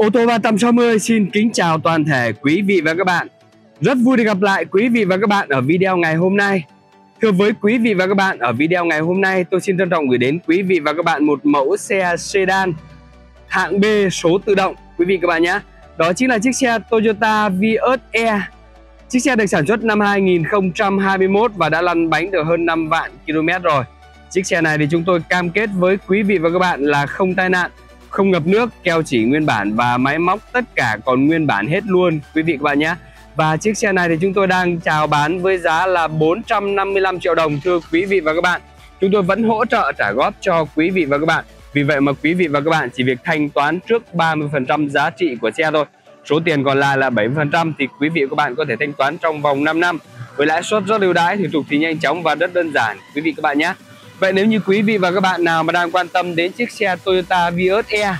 Ô tô 360 xin kính chào toàn thể quý vị và các bạn. Rất vui được gặp lại quý vị và các bạn ở video ngày hôm nay. Thưa với quý vị và các bạn, ở video ngày hôm nay tôi xin trân trọng gửi đến quý vị và các bạn một mẫu xe sedan hạng B số tự động quý vị các bạn nhé. Đó chính là chiếc xe Toyota Vios E. Chiếc xe được sản xuất năm 2021 và đã lăn bánh được hơn 5 vạn km rồi. Chiếc xe này thì chúng tôi cam kết với quý vị và các bạn là không tai nạn, không ngập nước, keo chỉ nguyên bản và máy móc tất cả còn nguyên bản hết luôn quý vị các bạn nhé. Và chiếc xe này thì chúng tôi đang chào bán với giá là 455 triệu đồng thưa quý vị và các bạn. Chúng tôi vẫn hỗ trợ trả góp cho quý vị và các bạn. Vì vậy mà quý vị và các bạn chỉ việc thanh toán trước 30% giá trị của xe thôi. Số tiền còn lại là 70% thì quý vị và các bạn có thể thanh toán trong vòng 5 năm. Với lãi suất rất ưu đãi, thủ tục thì nhanh chóng và rất đơn giản quý vị các bạn nhé. Vậy nếu như quý vị và các bạn nào mà đang quan tâm đến chiếc xe Toyota Vios E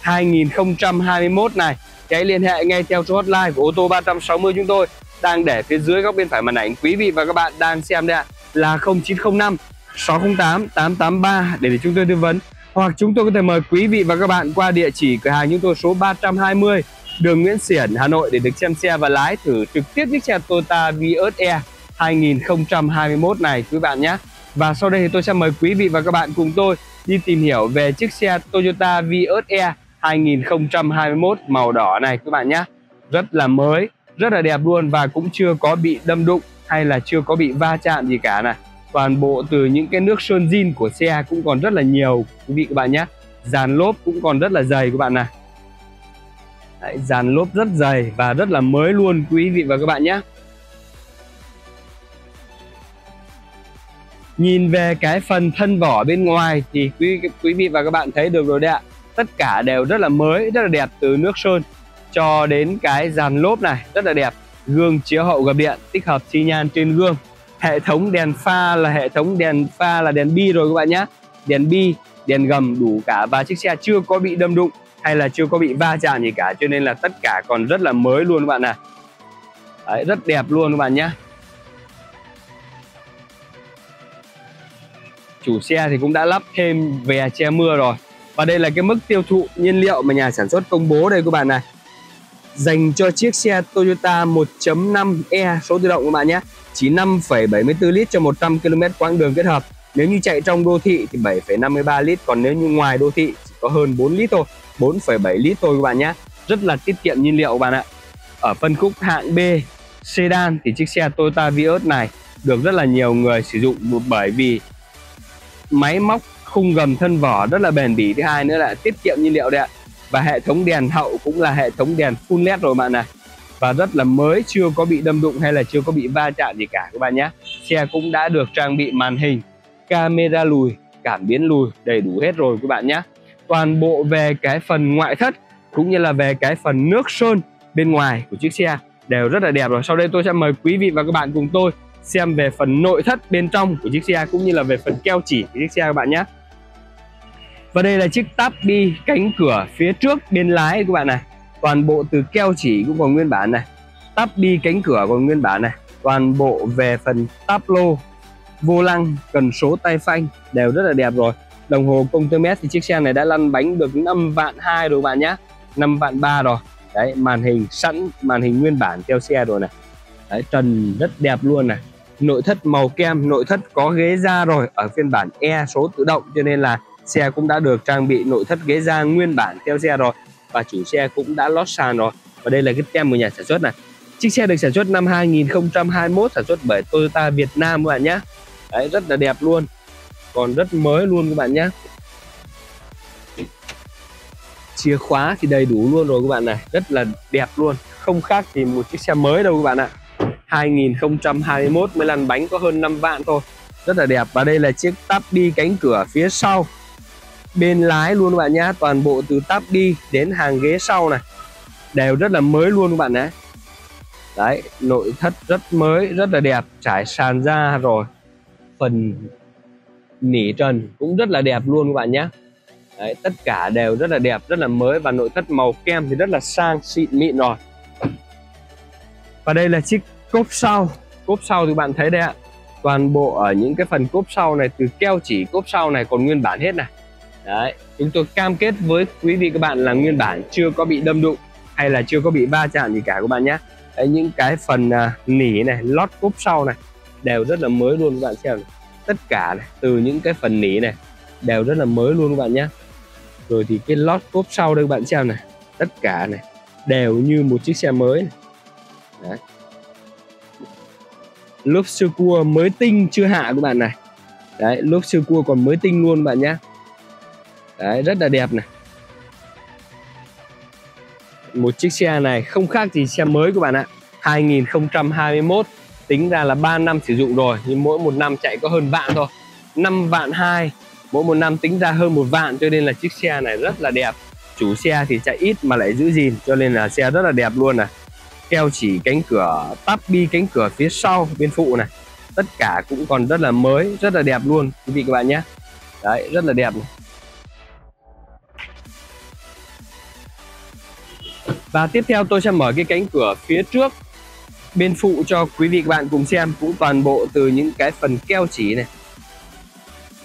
2021 này, hãy liên hệ ngay theo số hotline của Ô tô 360 chúng tôi đang để phía dưới góc bên phải màn ảnh quý vị và các bạn đang xem đây ạ, là 0905 608 883 để chúng tôi tư vấn. Hoặc chúng tôi có thể mời quý vị và các bạn qua địa chỉ cửa hàng chúng tôi số 320 đường Nguyễn Xiển, Hà Nội để được xem xe và lái thử trực tiếp chiếc xe Toyota Vios E 2021 này quý bạn nhé. Và sau đây thì tôi sẽ mời quý vị và các bạn cùng tôi đi tìm hiểu về chiếc xe Toyota Vios E 2021 màu đỏ này các bạn nhé. Rất là mới, rất là đẹp luôn và cũng chưa có bị đâm đụng hay là chưa có bị va chạm gì cả này. Toàn bộ từ những cái nước sơn zin của xe cũng còn rất là nhiều quý vị các bạn nhé. Dàn lốp cũng còn rất là dày các bạn này. Đấy, dàn lốp rất dày và rất là mới luôn quý vị và các bạn nhé. Nhìn về cái phần thân vỏ bên ngoài thì quý vị và các bạn thấy được rồi đấy ạ. Tất cả đều rất là mới, rất là đẹp, từ nước sơn cho đến cái dàn lốp này rất là đẹp. Gương chiếu hậu gập điện, tích hợp xi nhan trên gương. Hệ thống đèn pha là đèn bi rồi các bạn nhé. Đèn bi, đèn gầm đủ cả và chiếc xe chưa có bị đâm đụng hay là chưa có bị va chạm gì cả, cho nên là tất cả còn rất là mới luôn các bạn này. Đấy, rất đẹp luôn các bạn nhé. Chủ xe thì cũng đã lắp thêm vè che mưa rồi. Và đây là cái mức tiêu thụ nhiên liệu mà nhà sản xuất công bố đây các bạn này, dành cho chiếc xe Toyota 1.5 E số tự động các bạn nhé. Chỉ 5,74 lít cho 100 km quãng đường kết hợp. Nếu như chạy trong đô thị thì 7,53 lít, còn nếu như ngoài đô thị chỉ có hơn 4 lít thôi, 4,7 lít thôi các bạn nhé. Rất là tiết kiệm nhiên liệu các bạn ạ. Ở phân khúc hạng B sedan thì chiếc xe Toyota Vios này được rất là nhiều người sử dụng, bởi vì máy móc khung gầm thân vỏ rất là bền bỉ, thứ hai nữa là tiết kiệm nhiên liệu đấy ạ. Và hệ thống đèn hậu cũng là hệ thống đèn full LED rồi bạn này, và rất là mới, chưa có bị đâm đụng hay là chưa có bị va chạm gì cả các bạn nhé. Xe cũng đã được trang bị màn hình, camera lùi, cảm biến lùi, đầy đủ hết rồi các bạn nhé. Toàn bộ về cái phần ngoại thất cũng như là về cái phần nước sơn bên ngoài của chiếc xe đều rất là đẹp rồi. Sau đây tôi sẽ mời quý vị và các bạn cùng tôi xem về phần nội thất bên trong của chiếc xe cũng như là về phần keo chỉ của chiếc xe các bạn nhé. Và đây là chiếc táp bi cánh cửa phía trước bên lái các bạn này. Toàn bộ từ keo chỉ cũng còn nguyên bản này, táp bi cánh cửa còn nguyên bản này. Toàn bộ về phần táp lô, vô lăng, cần số tay phanh đều rất là đẹp rồi. Đồng hồ công tơ mét thì chiếc xe này đã lăn bánh được 5,2 vạn rồi các bạn nhé, 5,3 vạn rồi. Đấy, màn hình sẵn, màn hình nguyên bản theo xe rồi này. Đấy, trần rất đẹp luôn này. Nội thất màu kem, nội thất có ghế da rồi. Ở phiên bản E số tự động cho nên là xe cũng đã được trang bị nội thất ghế da nguyên bản theo xe rồi. Và chủ xe cũng đã lót sàn rồi. Và đây là cái tem của nhà sản xuất này. Chiếc xe được sản xuất năm 2021, sản xuất bởi Toyota Việt Nam các bạn nhé. Đấy, rất là đẹp luôn, còn rất mới luôn các bạn nhé. Chìa khóa thì đầy đủ luôn rồi các bạn này, rất là đẹp luôn, không khác thì một chiếc xe mới đâu các bạn ạ. 2021 mới lăn bánh có hơn 5 vạn thôi, rất là đẹp. Và đây là chiếc táp bi cánh cửa phía sau bên lái luôn các bạn nhé. Toàn bộ từ táp bi đến hàng ghế sau này đều rất là mới luôn các bạn nhé. Đấy, nội thất rất mới, rất là đẹp, trải sàn ra rồi. Phần nỉ trần cũng rất là đẹp luôn các bạn nhé. Đấy, tất cả đều rất là đẹp, rất là mới và nội thất màu kem thì rất là sang xịn mịn rồi. Và đây là chiếc cốp sau. Cốp sau thì bạn thấy đây ạ. Toàn bộ ở những cái phần cốp sau này, từ keo chỉ cốp sau này còn nguyên bản hết này. Đấy, chúng tôi cam kết với quý vị các bạn là nguyên bản chưa có bị đâm đụng hay là chưa có bị va chạm gì cả các bạn nhé. Đấy, những cái phần nỉ này, lót cốp sau này đều rất là mới luôn các bạn xem này. Tất cả này, từ những cái phần nỉ này đều rất là mới luôn các bạn nhé. Rồi thì cái lót cốp sau đây các bạn xem này, tất cả này đều như một chiếc xe mới này. Đấy, lốp sơ cua mới tinh chưa hạ các bạn này. Đấy, lốp sơ cua còn mới tinh luôn bạn nhé. Đấy, rất là đẹp này. Một chiếc xe này không khác gì xe mới các bạn ạ. 2021, tính ra là 3 năm sử dụng rồi, nhưng mỗi một năm chạy có hơn vạn thôi, 5 vạn 2. Mỗi một năm tính ra hơn 1 vạn, cho nên là chiếc xe này rất là đẹp. Chủ xe thì chạy ít mà lại giữ gìn, cho nên là xe rất là đẹp luôn này. Keo chỉ cánh cửa, táp bi cánh cửa phía sau bên phụ này, tất cả cũng còn rất là mới, rất là đẹp luôn quý vị các bạn nhé. Đấy, rất là đẹp này. Và tiếp theo tôi sẽ mở cái cánh cửa phía trước bên phụ cho quý vị các bạn cùng xem, cũng toàn bộ từ những cái phần keo chỉ này,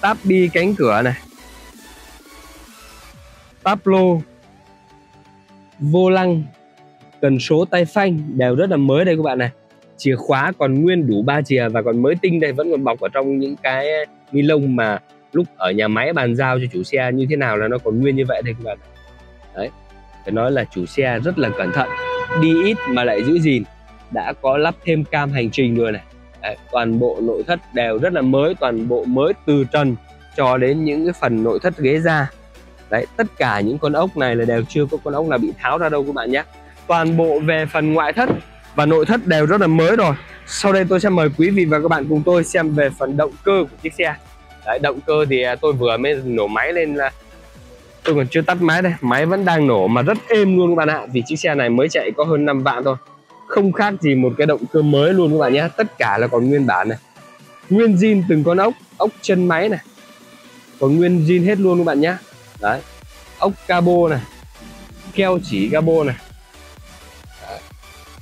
táp bi cánh cửa này, táp lô, vô lăng, cần số tay phanh đều rất là mới đây các bạn này. Chìa khóa còn nguyên đủ 3 chìa và còn mới tinh đây, vẫn còn bọc ở trong những cái ni lông mà lúc ở nhà máy bàn giao cho chủ xe như thế nào là nó còn nguyên như vậy đây các bạn. Đấy, phải nói là chủ xe rất là cẩn thận, đi ít mà lại giữ gìn, đã có lắp thêm cam hành trình rồi này. Đấy, toàn bộ nội thất đều rất là mới, toàn bộ mới từ trần cho đến những cái phần nội thất ghế da. Đấy, tất cả những con ốc này là đều chưa có con ốc nào bị tháo ra đâu các bạn nhé. Toàn bộ về phần ngoại thất và nội thất đều rất là mới rồi. Sau đây tôi sẽ mời quý vị và các bạn cùng tôi xem về phần động cơ của chiếc xe. Đấy, động cơ thì tôi vừa mới nổ máy lên, là tôi còn chưa tắt máy đây, máy vẫn đang nổ mà rất êm luôn các bạn ạ. Vì chiếc xe này mới chạy có hơn 5 vạn thôi, không khác gì một cái động cơ mới luôn các bạn nhé. Tất cả là còn nguyên bản này, nguyên zin từng con ốc, ốc chân máy này còn nguyên zin hết luôn các bạn nhé. Đấy, ốc cabo này, keo chỉ cabo này,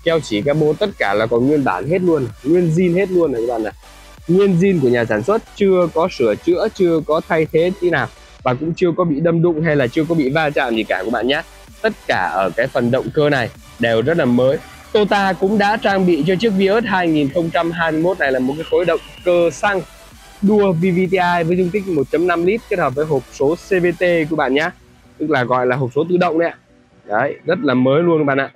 keo chỉ cabo tất cả là còn nguyên bản hết luôn, nguyên zin hết luôn này các bạn này. Nguyên zin của nhà sản xuất, chưa có sửa chữa, chưa có thay thế tí nào và cũng chưa có bị đâm đụng hay là chưa có bị va chạm gì cả các bạn nhé. Tất cả ở cái phần động cơ này đều rất là mới. Toyota cũng đã trang bị cho chiếc Vios 2021 này là một cái khối động cơ xăng đua VVTi với dung tích 1.5 lít kết hợp với hộp số CVT các bạn nhé, tức là gọi là hộp số tự động đấy ạ. Đấy, rất là mới luôn các bạn ạ.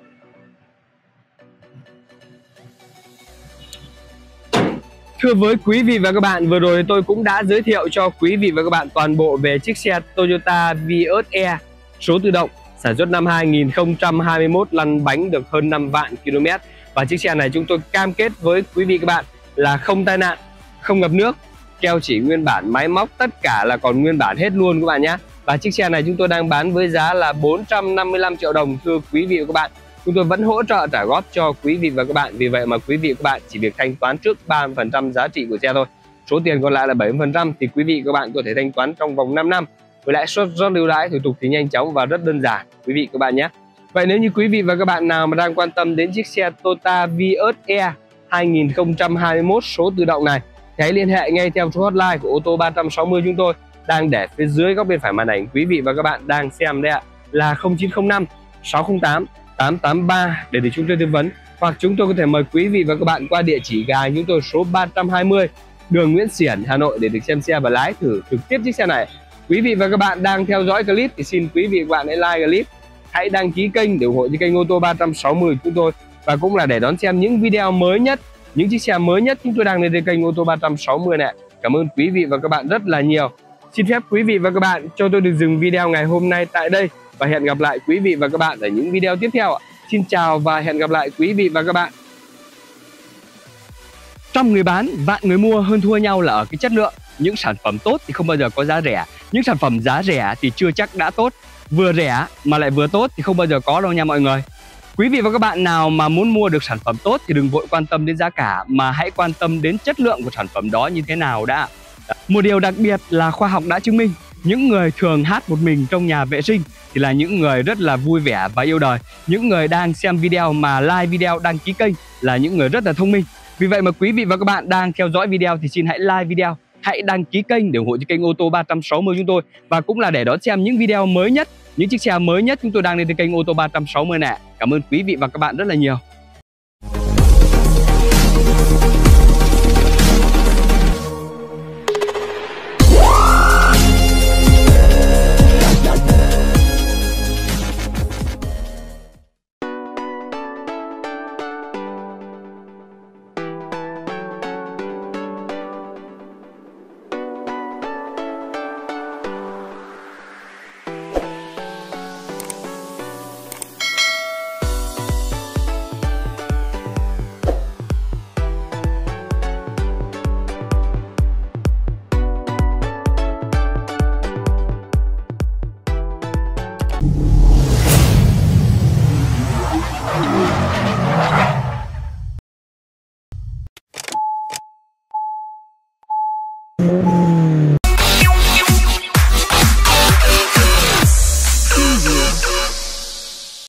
Thưa với quý vị và các bạn, vừa rồi tôi cũng đã giới thiệu cho quý vị và các bạn toàn bộ về chiếc xe Toyota Vios E số tự động sản xuất năm 2021, lăn bánh được hơn 5 vạn km. Và chiếc xe này chúng tôi cam kết với quý vị các bạn là không tai nạn, không ngập nước, keo chỉ nguyên bản, máy móc tất cả là còn nguyên bản hết luôn các bạn nhé. Và chiếc xe này chúng tôi đang bán với giá là 455 triệu đồng thưa quý vị và các bạn. Chúng tôi vẫn hỗ trợ trả góp cho quý vị và các bạn. Vì vậy mà quý vị và các bạn chỉ việc thanh toán trước 30% giá trị của xe thôi. Số tiền còn lại là 70% thì quý vị và các bạn có thể thanh toán trong vòng 5 năm. Với lãi suất rất ưu đãi, thủ tục thì nhanh chóng và rất đơn giản quý vị và các bạn nhé. Vậy nếu như quý vị và các bạn nào mà đang quan tâm đến chiếc xe Toyota Vios E 2021 số tự động này thì hãy liên hệ ngay theo số hotline của ô tô 360 chúng tôi đang để phía dưới góc bên phải màn ảnh quý vị và các bạn đang xem đây ạ, là 0905 608 883 để chúng tôi tư vấn, hoặc chúng tôi có thể mời quý vị và các bạn qua địa chỉ gà chúng tôi số 320 đường Nguyễn Xiển, Hà Nội để được xem xe và lái thử trực tiếp chiếc xe này. Quý vị và các bạn đang theo dõi clip thì xin quý vị và các bạn hãy like clip, hãy đăng ký kênh để ủng hộ cho kênh ô tô 360 chúng tôi, và cũng là để đón xem những video mới nhất, những chiếc xe mới nhất chúng tôi đang lên trên kênh ô tô 360 này. Cảm ơn quý vị và các bạn rất là nhiều. Xin phép quý vị và các bạn cho tôi được dừng video ngày hôm nay tại đây và hẹn gặp lại quý vị và các bạn ở những video tiếp theo. Xin chào và hẹn gặp lại quý vị và các bạn. Trăm người bán, vạn người mua, hơn thua nhau là ở cái chất lượng. Những sản phẩm tốt thì không bao giờ có giá rẻ, những sản phẩm giá rẻ thì chưa chắc đã tốt. Vừa rẻ mà lại vừa tốt thì không bao giờ có đâu nha mọi người. Quý vị và các bạn nào mà muốn mua được sản phẩm tốt thì đừng vội quan tâm đến giá cả, mà hãy quan tâm đến chất lượng của sản phẩm đó như thế nào đã. Một điều đặc biệt là khoa học đã chứng minh, những người thường hát một mình trong nhà vệ sinh thì là những người rất là vui vẻ và yêu đời. Những người đang xem video mà like video, đăng ký kênh là những người rất là thông minh. Vì vậy mà quý vị và các bạn đang theo dõi video thì xin hãy like video, hãy đăng ký kênh để ủng hộ cho kênh Ô tô 360 chúng tôi, và cũng là để đón xem những video mới nhất, những chiếc xe mới nhất chúng tôi đang lên trên kênh Ô tô 360 nè. Cảm ơn quý vị và các bạn rất là nhiều.